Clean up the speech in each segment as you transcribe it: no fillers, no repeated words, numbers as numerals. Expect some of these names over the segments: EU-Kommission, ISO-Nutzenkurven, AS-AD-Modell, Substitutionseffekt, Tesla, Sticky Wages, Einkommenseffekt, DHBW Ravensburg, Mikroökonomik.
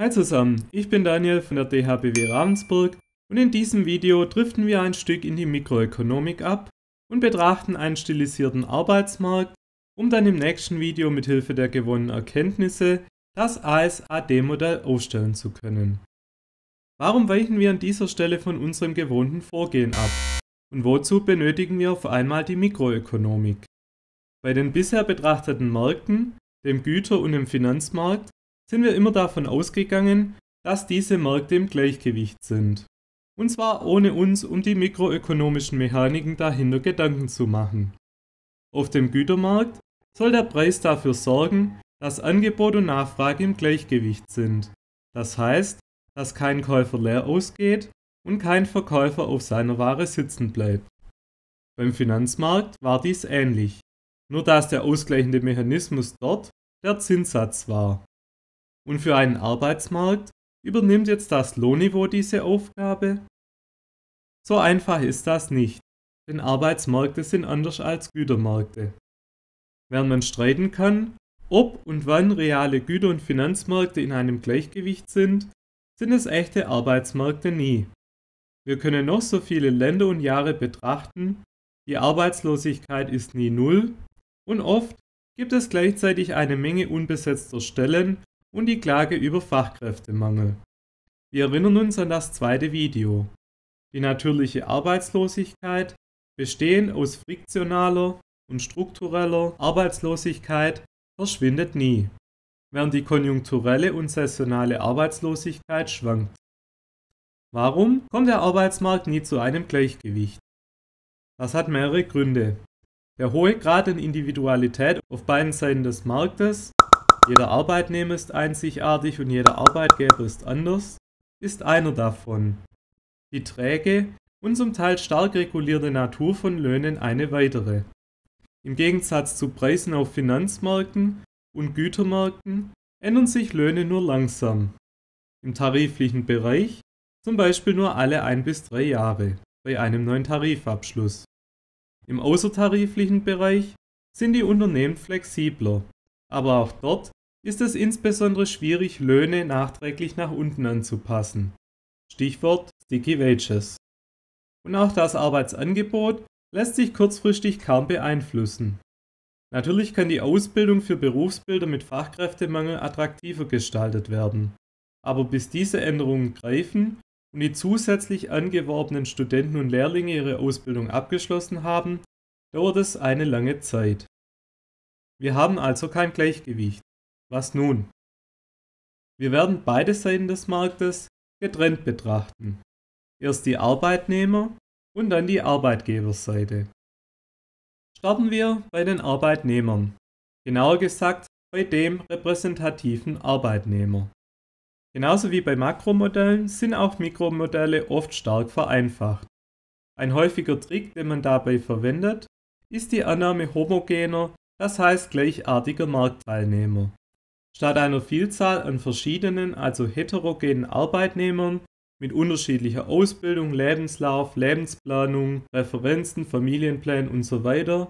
Hi zusammen, ich bin Daniel von der DHBW Ravensburg und in diesem Video driften wir ein Stück in die Mikroökonomik ab und betrachten einen stilisierten Arbeitsmarkt, um dann im nächsten Video mithilfe der gewonnenen Erkenntnisse das AS-AD-Modell aufstellen zu können. Warum weichen wir an dieser Stelle von unserem gewohnten Vorgehen ab? Und wozu benötigen wir auf einmal die Mikroökonomik? Bei den bisher betrachteten Märkten, dem Güter- und dem Finanzmarkt, sind wir immer davon ausgegangen, dass diese Märkte im Gleichgewicht sind. Und zwar ohne uns um die mikroökonomischen Mechaniken dahinter Gedanken zu machen. Auf dem Gütermarkt soll der Preis dafür sorgen, dass Angebot und Nachfrage im Gleichgewicht sind. Das heißt, dass kein Käufer leer ausgeht und kein Verkäufer auf seiner Ware sitzen bleibt. Beim Finanzmarkt war dies ähnlich, nur dass der ausgleichende Mechanismus dort der Zinssatz war. Und für einen Arbeitsmarkt übernimmt jetzt das Lohnniveau diese Aufgabe? So einfach ist das nicht, denn Arbeitsmärkte sind anders als Gütermärkte. Während man streiten kann, ob und wann reale Güter- und Finanzmärkte in einem Gleichgewicht sind, sind es echte Arbeitsmärkte nie. Wir können noch so viele Länder und Jahre betrachten, die Arbeitslosigkeit ist nie null und oft gibt es gleichzeitig eine Menge unbesetzter Stellen und die Klage über Fachkräftemangel. Wir erinnern uns an das zweite Video. Die natürliche Arbeitslosigkeit, bestehend aus friktionaler und struktureller Arbeitslosigkeit, verschwindet nie, während die konjunkturelle und saisonale Arbeitslosigkeit schwankt. Warum kommt der Arbeitsmarkt nie zu einem Gleichgewicht? Das hat mehrere Gründe. Der hohe Grad an Individualität auf beiden Seiten des Marktes, jeder Arbeitnehmer ist einzigartig und jeder Arbeitgeber ist anders, ist einer davon. Die träge und zum Teil stark regulierte Natur von Löhnen eine weitere. Im Gegensatz zu Preisen auf Finanzmärkten und Gütermärkten ändern sich Löhne nur langsam. Im tariflichen Bereich zum Beispiel nur alle 1 bis 3 Jahre bei einem neuen Tarifabschluss. Im außertariflichen Bereich sind die Unternehmen flexibler, aber auch dort ist es insbesondere schwierig, Löhne nachträglich nach unten anzupassen. Stichwort Sticky Wages. Und auch das Arbeitsangebot lässt sich kurzfristig kaum beeinflussen. Natürlich kann die Ausbildung für Berufsbilder mit Fachkräftemangel attraktiver gestaltet werden. Aber bis diese Änderungen greifen und die zusätzlich angeworbenen Studenten und Lehrlinge ihre Ausbildung abgeschlossen haben, dauert es eine lange Zeit. Wir haben also kein Gleichgewicht. Was nun? Wir werden beide Seiten des Marktes getrennt betrachten. Erst die Arbeitnehmer- und dann die Arbeitgeberseite. Starten wir bei den Arbeitnehmern, genauer gesagt bei dem repräsentativen Arbeitnehmer. Genauso wie bei Makromodellen sind auch Mikromodelle oft stark vereinfacht. Ein häufiger Trick, den man dabei verwendet, ist die Annahme homogener, das heißt gleichartiger Marktteilnehmer. Statt einer Vielzahl an verschiedenen, also heterogenen Arbeitnehmern mit unterschiedlicher Ausbildung, Lebenslauf, Lebensplanung, Referenzen, Familienplänen usw.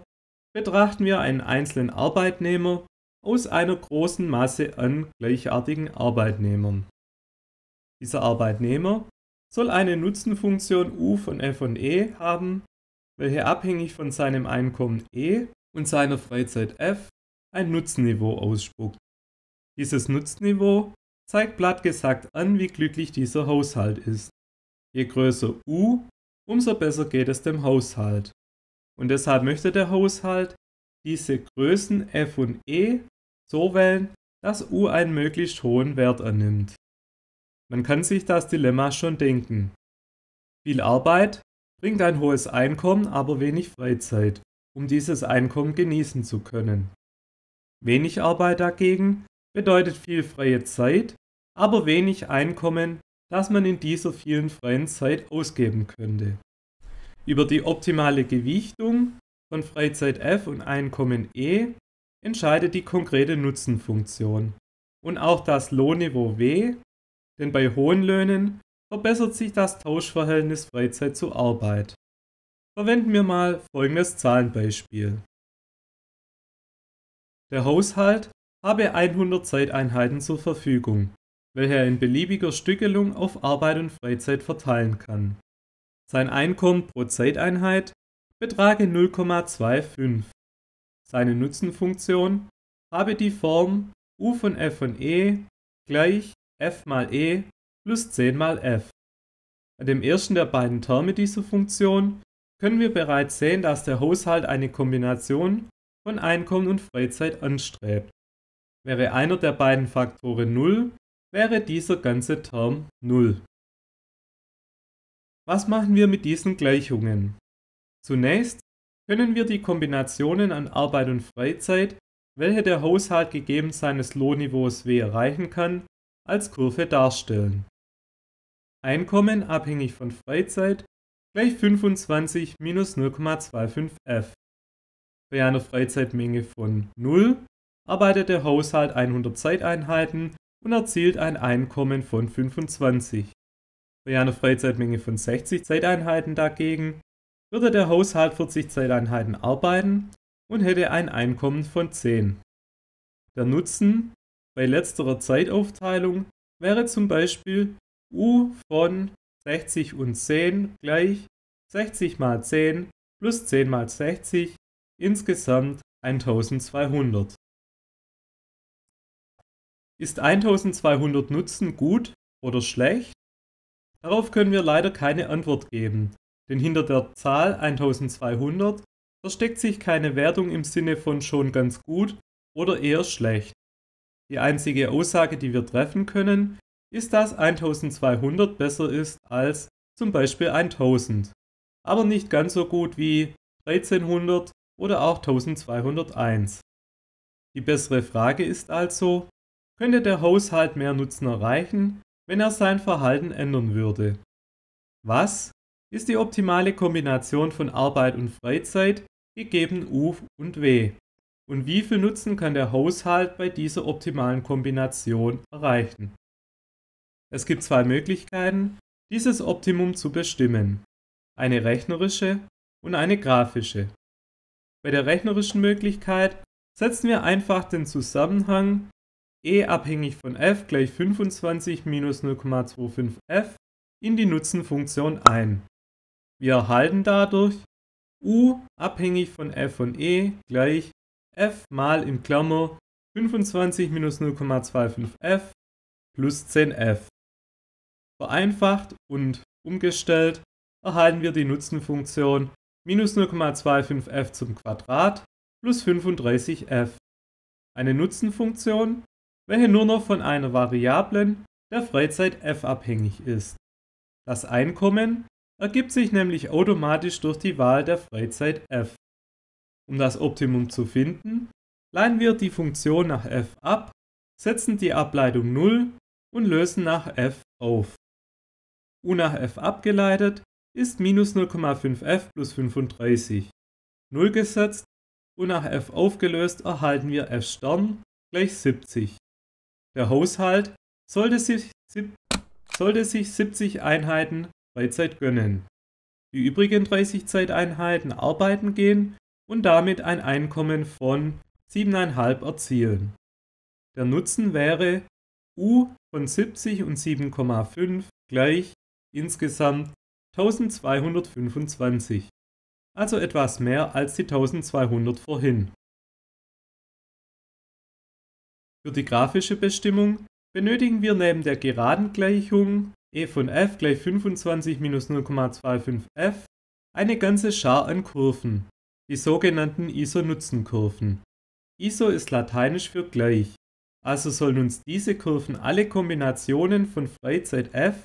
betrachten wir einen einzelnen Arbeitnehmer aus einer großen Masse an gleichartigen Arbeitnehmern. Dieser Arbeitnehmer soll eine Nutzenfunktion U von F und E haben, welche abhängig von seinem Einkommen E und seiner Freizeit F ein Nutzniveau ausspuckt. Dieses Nutzniveau zeigt platt gesagt an, wie glücklich dieser Haushalt ist. Je größer U, umso besser geht es dem Haushalt. Und deshalb möchte der Haushalt diese Größen F und E so wählen, dass U einen möglichst hohen Wert annimmt. Man kann sich das Dilemma schon denken. Viel Arbeit bringt ein hohes Einkommen, aber wenig Freizeit, um dieses Einkommen genießen zu können. Wenig Arbeit dagegen bedeutet viel freie Zeit, aber wenig Einkommen, das man in dieser vielen freien Zeit ausgeben könnte. Über die optimale Gewichtung von Freizeit F und Einkommen E entscheidet die konkrete Nutzenfunktion und auch das Lohnniveau W, denn bei hohen Löhnen verbessert sich das Tauschverhältnis Freizeit zu Arbeit. Verwenden wir mal folgendes Zahlenbeispiel. Der Haushalt habe 100 Zeiteinheiten zur Verfügung welche er in beliebiger Stückelung auf Arbeit und Freizeit verteilen kann. Sein Einkommen pro Zeiteinheit betrage 0,25. Seine Nutzenfunktion habe die Form U von f von e gleich f mal e plus 10 mal f. An dem ersten der beiden Terme dieser Funktion können wir bereits sehen, dass der Haushalt eine Kombination von Einkommen und Freizeit anstrebt. Wäre einer der beiden Faktoren 0, wäre dieser ganze Term 0. Was machen wir mit diesen Gleichungen? Zunächst können wir die Kombinationen an Arbeit und Freizeit, welche der Haushalt gegeben seines Lohnniveaus W erreichen kann, als Kurve darstellen. Einkommen abhängig von Freizeit gleich 25 minus 0,25f. Bei einer Freizeitmenge von 0 arbeitet der Haushalt 100 Zeiteinheiten und erzielt ein Einkommen von 25. Bei einer Freizeitmenge von 60 Zeiteinheiten dagegen würde der Haushalt 40 Zeiteinheiten arbeiten und hätte ein Einkommen von 10. Der Nutzen bei letzterer Zeitaufteilung wäre zum Beispiel U von 60 und 10 gleich 60 mal 10 plus 10 mal 60, insgesamt 1200. Ist 1200 Nutzen gut oder schlecht? Darauf können wir leider keine Antwort geben, denn hinter der Zahl 1200 versteckt sich keine Wertung im Sinne von schon ganz gut oder eher schlecht. Die einzige Aussage, die wir treffen können, ist, dass 1200 besser ist als zum Beispiel 1000, aber nicht ganz so gut wie 1300 oder auch 1201. Die bessere Frage ist also, könnte der Haushalt mehr Nutzen erreichen, wenn er sein Verhalten ändern würde? Was ist die optimale Kombination von Arbeit und Freizeit, gegeben U und W? Und wie viel Nutzen kann der Haushalt bei dieser optimalen Kombination erreichen? Es gibt zwei Möglichkeiten, dieses Optimum zu bestimmen: eine rechnerische und eine grafische. Bei der rechnerischen Möglichkeit setzen wir einfach den Zusammenhang E abhängig von f gleich 25 minus 0,25f in die Nutzenfunktion ein. Wir erhalten dadurch U abhängig von f von e gleich f mal in Klammer 25 minus 0,25f plus 10f. Vereinfacht und umgestellt erhalten wir die Nutzenfunktion minus 0,25f zum Quadrat plus 35f. Eine Nutzenfunktion, welche nur noch von einer Variablen, der Freizeit f, abhängig ist. Das Einkommen ergibt sich nämlich automatisch durch die Wahl der Freizeit f. Um das Optimum zu finden, leiten wir die Funktion nach f ab, setzen die Ableitung 0 und lösen nach f auf. U nach f abgeleitet ist minus 0,5f plus 35. 0 gesetzt und nach f aufgelöst erhalten wir f Stern gleich 70. Der Haushalt sollte sich 70 Einheiten Freizeit gönnen, die übrigen 30 Zeiteinheiten arbeiten gehen und damit ein Einkommen von 7,5 erzielen. Der Nutzen wäre U von 70 und 7,5 gleich insgesamt 1225, also etwas mehr als die 1200 vorhin. Für die grafische Bestimmung benötigen wir neben der geraden Gleichung E von f gleich 25 minus 0,25f eine ganze Schar an Kurven, die sogenannten ISO-Nutzenkurven. ISO ist lateinisch für gleich, also sollen uns diese Kurven alle Kombinationen von Freizeit f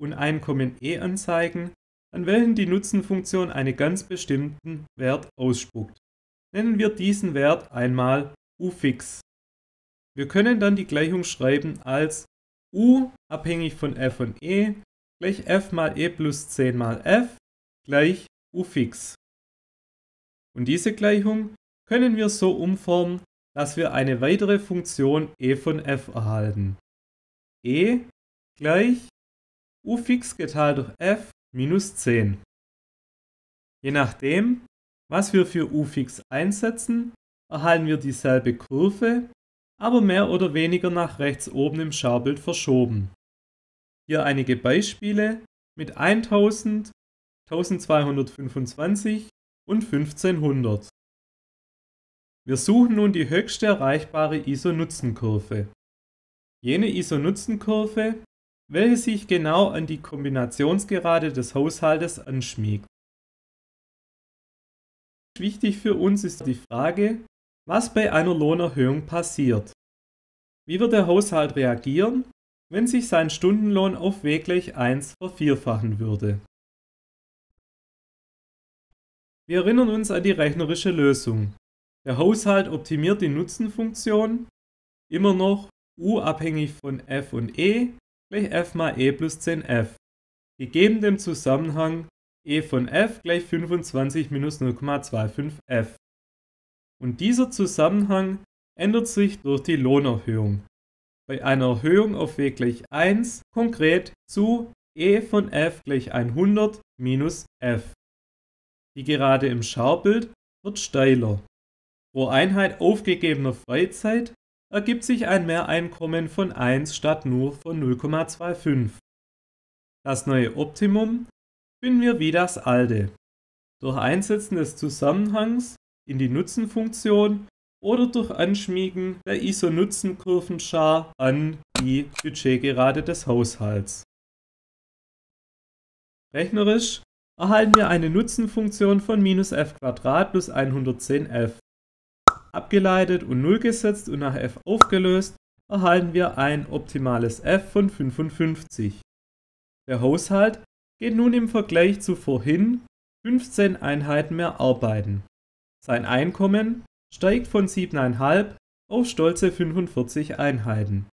und Einkommen e anzeigen, an welchen die Nutzenfunktion einen ganz bestimmten Wert ausspuckt. Nennen wir diesen Wert einmal U-fix. Wir können dann die Gleichung schreiben als U abhängig von f von e gleich f mal e plus 10 mal f gleich U fix. Und diese Gleichung können wir so umformen, dass wir eine weitere Funktion e von f erhalten. E gleich U fix geteilt durch f minus 10. Je nachdem, was wir für U fix einsetzen, erhalten wir dieselbe Kurve, aber mehr oder weniger nach rechts oben im Schaubild verschoben. Hier einige Beispiele mit 1000, 1225 und 1500. Wir suchen nun die höchste erreichbare ISO-Nutzenkurve. Jene ISO-Nutzenkurve, welche sich genau an die Kombinationsgerade des Haushaltes anschmiegt. Wichtig für uns ist die Frage, was bei einer Lohnerhöhung passiert. Wie wird der Haushalt reagieren, wenn sich sein Stundenlohn auf W gleich 1 vervierfachen würde? Wir erinnern uns an die rechnerische Lösung. Der Haushalt optimiert die Nutzenfunktion, immer noch U abhängig von F und E gleich F mal E plus 10F, gegeben dem Zusammenhang E von F gleich 25 minus 0,25F. Und dieser Zusammenhang ändert sich durch die Lohnerhöhung. Bei einer Erhöhung auf W gleich 1 konkret zu E von F gleich 100 minus F. Die Gerade im Schaubild wird steiler. Pro Einheit aufgegebener Freizeit ergibt sich ein Mehreinkommen von 1 statt nur von 0,25. Das neue Optimum finden wir wie das alte, durch Einsetzen des Zusammenhangs in die Nutzenfunktion oder durch Anschmiegen der ISO-Nutzenkurvenschar an die Budgetgerade des Haushalts. Rechnerisch erhalten wir eine Nutzenfunktion von minus f² plus 110f. Abgeleitet und 0 gesetzt und nach f aufgelöst, erhalten wir ein optimales f von 55. Der Haushalt geht nun im Vergleich zu vorhin 15 Einheiten mehr arbeiten. Sein Einkommen steigt von 7,5 auf stolze 45 Einheiten.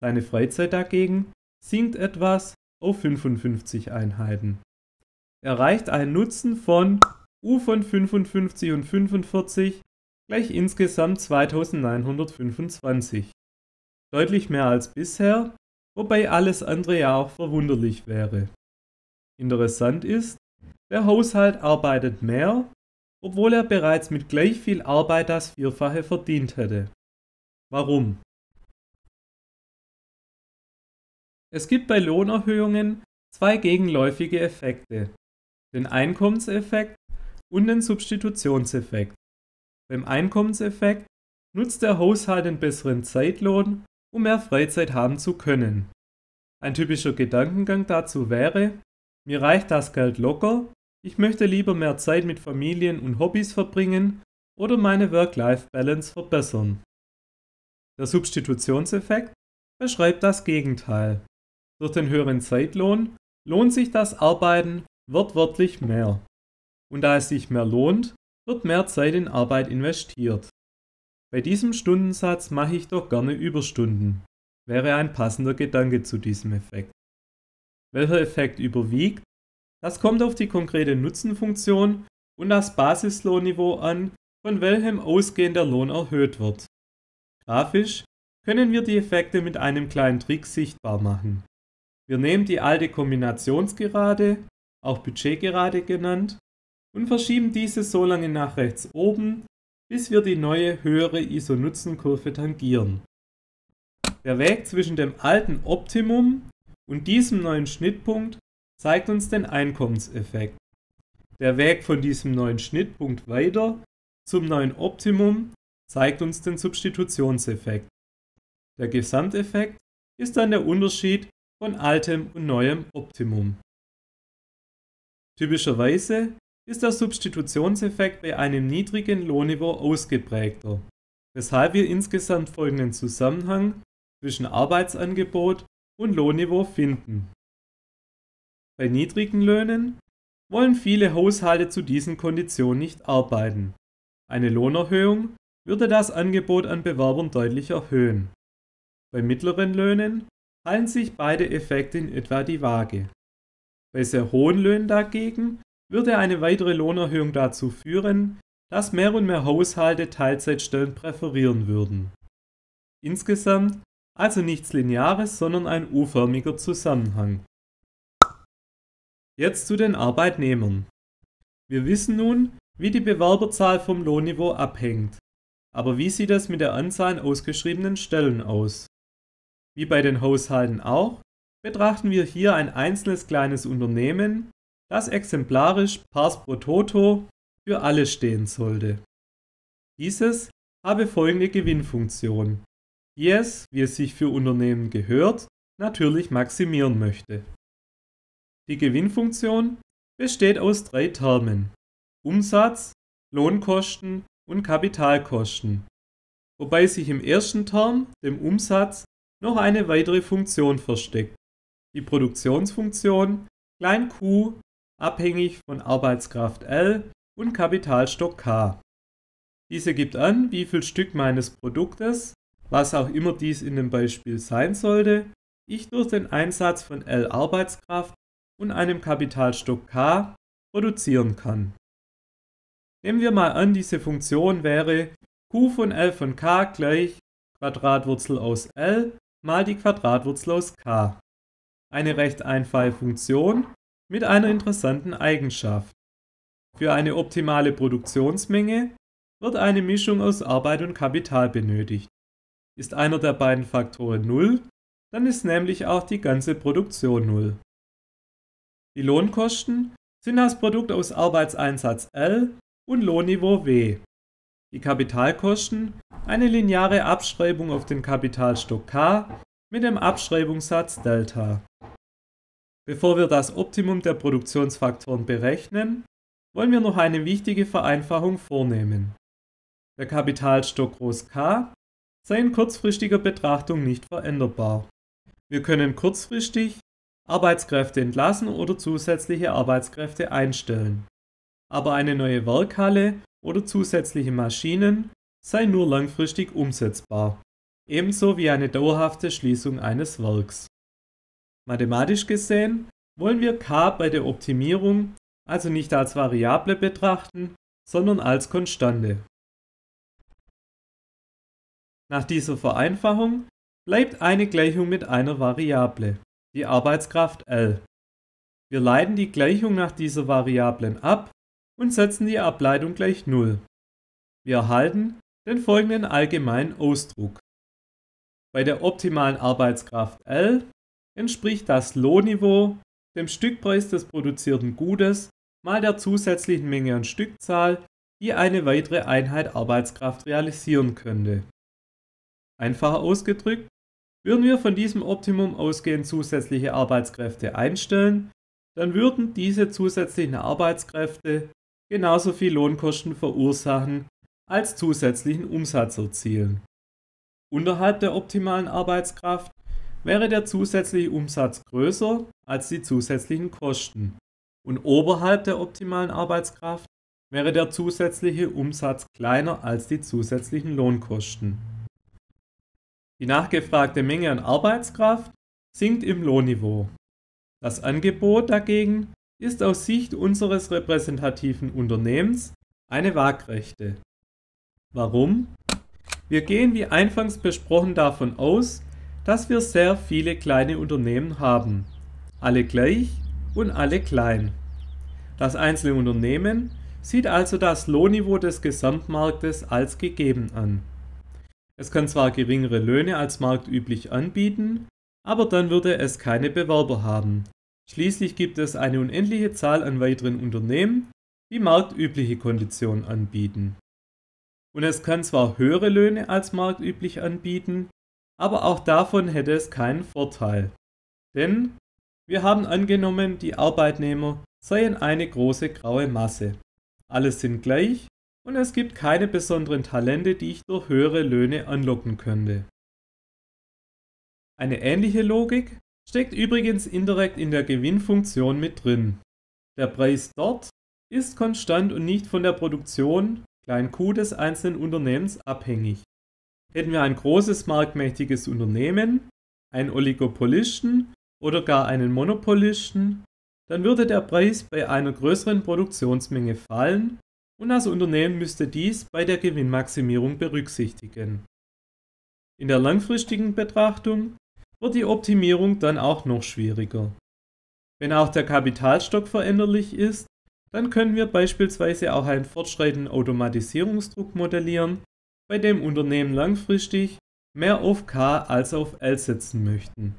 Seine Freizeit dagegen sinkt etwas auf 55 Einheiten. Er erreicht einen Nutzen von U von 55 und 45 gleich insgesamt 2925. Deutlich mehr als bisher, wobei alles andere ja auch verwunderlich wäre. Interessant ist, der Haushalt arbeitet mehr, obwohl er bereits mit gleich viel Arbeit das Vierfache verdient hätte. Warum? Es gibt bei Lohnerhöhungen zwei gegenläufige Effekte, den Einkommenseffekt und den Substitutionseffekt. Beim Einkommenseffekt nutzt der Haushalt den besseren Zeitlohn, um mehr Freizeit haben zu können. Ein typischer Gedankengang dazu wäre: Mir reicht das Geld locker, ich möchte lieber mehr Zeit mit Familien und Hobbys verbringen oder meine Work-Life-Balance verbessern. Der Substitutionseffekt beschreibt das Gegenteil. Durch den höheren Zeitlohn lohnt sich das Arbeiten wortwörtlich mehr. Und da es sich mehr lohnt, wird mehr Zeit in Arbeit investiert. Bei diesem Stundensatz mache ich doch gerne Überstunden, wäre ein passender Gedanke zu diesem Effekt. Welcher Effekt überwiegt? Das kommt auf die konkrete Nutzenfunktion und das Basislohnniveau an, von welchem ausgehend der Lohn erhöht wird. Grafisch können wir die Effekte mit einem kleinen Trick sichtbar machen. Wir nehmen die alte Kombinationsgerade, auch Budgetgerade genannt, und verschieben diese so lange nach rechts oben, bis wir die neue höhere ISO-Nutzenkurve tangieren. Der Weg zwischen dem alten Optimum und diesem neuen Schnittpunkt zeigt uns den Einkommenseffekt. Der Weg von diesem neuen Schnittpunkt weiter zum neuen Optimum zeigt uns den Substitutionseffekt. Der Gesamteffekt ist dann der Unterschied von altem und neuem Optimum. Typischerweise ist der Substitutionseffekt bei einem niedrigen Lohnniveau ausgeprägter, weshalb wir insgesamt folgenden Zusammenhang zwischen Arbeitsangebot und Lohnniveau finden. Bei niedrigen Löhnen wollen viele Haushalte zu diesen Konditionen nicht arbeiten. Eine Lohnerhöhung würde das Angebot an Bewerbern deutlich erhöhen. Bei mittleren Löhnen halten sich beide Effekte in etwa die Waage. Bei sehr hohen Löhnen dagegen würde eine weitere Lohnerhöhung dazu führen, dass mehr und mehr Haushalte Teilzeitstellen präferieren würden. Insgesamt also nichts Lineares, sondern ein U-förmiger Zusammenhang. Jetzt zu den Arbeitnehmern. Wir wissen nun, wie die Bewerberzahl vom Lohnniveau abhängt. Aber wie sieht es mit der Anzahl an ausgeschriebenen Stellen aus? Wie bei den Haushalten auch, betrachten wir hier ein einzelnes kleines Unternehmen, das exemplarisch pars pro toto für alle stehen sollte. Dieses habe folgende Gewinnfunktion, die es, wie es sich für Unternehmen gehört, natürlich maximieren möchte. Die Gewinnfunktion besteht aus drei Termen: Umsatz, Lohnkosten und Kapitalkosten, wobei sich im ersten Term, dem Umsatz, noch eine weitere Funktion versteckt, die Produktionsfunktion q abhängig von Arbeitskraft L und Kapitalstock K. Diese gibt an, wie viel Stück meines Produktes, was auch immer dies in dem Beispiel sein sollte, ich durch den Einsatz von L Arbeitskraft und einem Kapitalstock K produzieren kann. Nehmen wir mal an, diese Funktion wäre Q von L von K gleich Quadratwurzel aus L mal die Quadratwurzel aus K. Eine recht einfache Funktion mit einer interessanten Eigenschaft. Für eine optimale Produktionsmenge wird eine Mischung aus Arbeit und Kapital benötigt. Ist einer der beiden Faktoren 0, dann ist nämlich auch die ganze Produktion 0. Die Lohnkosten sind das Produkt aus Arbeitseinsatz L und Lohnniveau W. Die Kapitalkosten eine lineare Abschreibung auf den Kapitalstock K mit dem Abschreibungssatz Delta. Bevor wir das Optimum der Produktionsfaktoren berechnen, wollen wir noch eine wichtige Vereinfachung vornehmen. Der Kapitalstock groß K sei in kurzfristiger Betrachtung nicht veränderbar. Wir können kurzfristig Arbeitskräfte entlassen oder zusätzliche Arbeitskräfte einstellen. Aber eine neue Werkhalle oder zusätzliche Maschinen sei nur langfristig umsetzbar, ebenso wie eine dauerhafte Schließung eines Werks. Mathematisch gesehen wollen wir K bei der Optimierung also nicht als Variable betrachten, sondern als Konstante. Nach dieser Vereinfachung bleibt eine Gleichung mit einer Variable, die Arbeitskraft L. Wir leiten die Gleichung nach dieser Variablen ab und setzen die Ableitung gleich 0. Wir erhalten den folgenden allgemeinen Ausdruck. Bei der optimalen Arbeitskraft L entspricht das Lohnniveau dem Stückpreis des produzierten Gutes mal der zusätzlichen Menge an Stückzahl, die eine weitere Einheit Arbeitskraft realisieren könnte. Einfacher ausgedrückt, würden wir von diesem Optimum ausgehend zusätzliche Arbeitskräfte einstellen, dann würden diese zusätzlichen Arbeitskräfte genauso viel Lohnkosten verursachen als zusätzlichen Umsatz erzielen. Unterhalb der optimalen Arbeitskraft wäre der zusätzliche Umsatz größer als die zusätzlichen Kosten und oberhalb der optimalen Arbeitskraft wäre der zusätzliche Umsatz kleiner als die zusätzlichen Lohnkosten. Die nachgefragte Menge an Arbeitskraft sinkt im Lohnniveau. Das Angebot dagegen ist aus Sicht unseres repräsentativen Unternehmens eine Waagrechte. Warum? Wir gehen wie anfangs besprochen davon aus, dass wir sehr viele kleine Unternehmen haben, alle gleich und alle klein. Das einzelne Unternehmen sieht also das Lohnniveau des Gesamtmarktes als gegeben an. Es kann zwar geringere Löhne als marktüblich anbieten, aber dann würde es keine Bewerber haben. Schließlich gibt es eine unendliche Zahl an weiteren Unternehmen, die marktübliche Konditionen anbieten. Und es kann zwar höhere Löhne als marktüblich anbieten, aber auch davon hätte es keinen Vorteil. Denn wir haben angenommen, die Arbeitnehmer seien eine große graue Masse. Alle sind gleich und es gibt keine besonderen Talente, die ich durch höhere Löhne anlocken könnte. Eine ähnliche Logik steckt übrigens indirekt in der Gewinnfunktion mit drin. Der Preis dort ist konstant und nicht von der Produktion q des einzelnen Unternehmens abhängig. Hätten wir ein großes marktmächtiges Unternehmen, einen Oligopolisten oder gar einen Monopolisten, dann würde der Preis bei einer größeren Produktionsmenge fallen und das Unternehmen müsste dies bei der Gewinnmaximierung berücksichtigen. In der langfristigen Betrachtung wird die Optimierung dann auch noch schwieriger. Wenn auch der Kapitalstock veränderlich ist, dann können wir beispielsweise auch einen fortschreitenden Automatisierungsdruck modellieren, bei dem Unternehmen langfristig mehr auf K als auf L setzen möchten.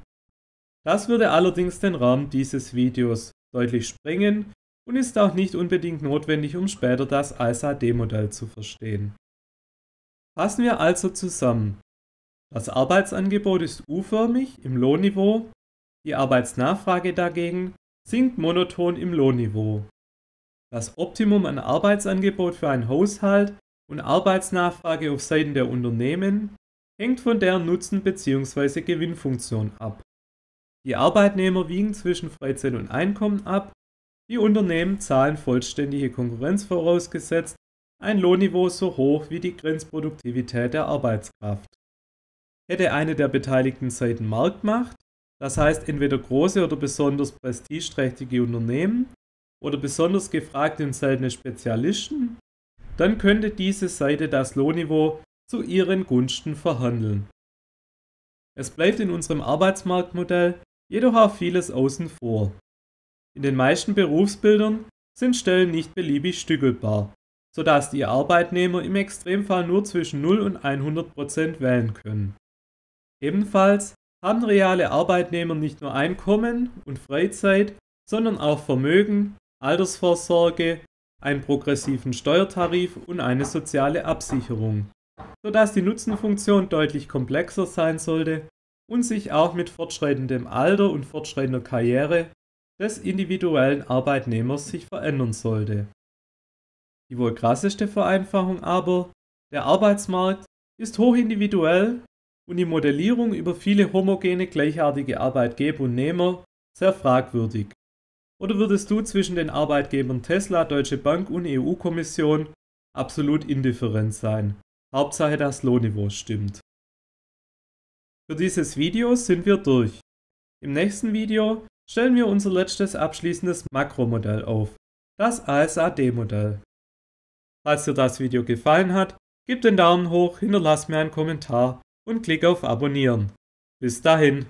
Das würde allerdings den Rahmen dieses Videos deutlich sprengen und ist auch nicht unbedingt notwendig, um später das AS-AD-Modell zu verstehen. Fassen wir also zusammen. Das Arbeitsangebot ist U-förmig im Lohnniveau, die Arbeitsnachfrage dagegen sinkt monoton im Lohnniveau. Das Optimum an Arbeitsangebot für einen Haushalt und Arbeitsnachfrage auf Seiten der Unternehmen hängt von deren Nutzen- bzw. Gewinnfunktion ab. Die Arbeitnehmer wiegen zwischen Freizeit und Einkommen ab, die Unternehmen zahlen vollständige Konkurrenz vorausgesetzt, ein Lohnniveau so hoch wie die Grenzproduktivität der Arbeitskraft. Hätte eine der beteiligten Seiten Marktmacht, das heißt entweder große oder besonders prestigeträchtige Unternehmen oder besonders gefragte und seltene Spezialisten, dann könnte diese Seite das Lohnniveau zu ihren Gunsten verhandeln. Es bleibt in unserem Arbeitsmarktmodell jedoch auch vieles außen vor. In den meisten Berufsbildern sind Stellen nicht beliebig stückelbar, sodass die Arbeitnehmer im Extremfall nur zwischen 0 und 100% wählen können. Ebenfalls haben reale Arbeitnehmer nicht nur Einkommen und Freizeit, sondern auch Vermögen, Altersvorsorge, einen progressiven Steuertarif und eine soziale Absicherung, sodass die Nutzenfunktion deutlich komplexer sein sollte und sich auch mit fortschreitendem Alter und fortschreitender Karriere des individuellen Arbeitnehmers sich verändern sollte. Die wohl krasseste Vereinfachung aber, der Arbeitsmarkt ist hochindividuell und die Modellierung über viele homogene, gleichartige Arbeitgeber und Nehmer sehr fragwürdig. Oder würdest du zwischen den Arbeitgebern Tesla, Deutsche Bank und EU-Kommission absolut indifferent sein? Hauptsache das Lohnniveau stimmt. Für dieses Video sind wir durch. Im nächsten Video stellen wir unser letztes abschließendes Makromodell auf, das AS-AD-Modell. Falls dir das Video gefallen hat, gib den Daumen hoch, hinterlass mir einen Kommentar und klick auf Abonnieren. Bis dahin!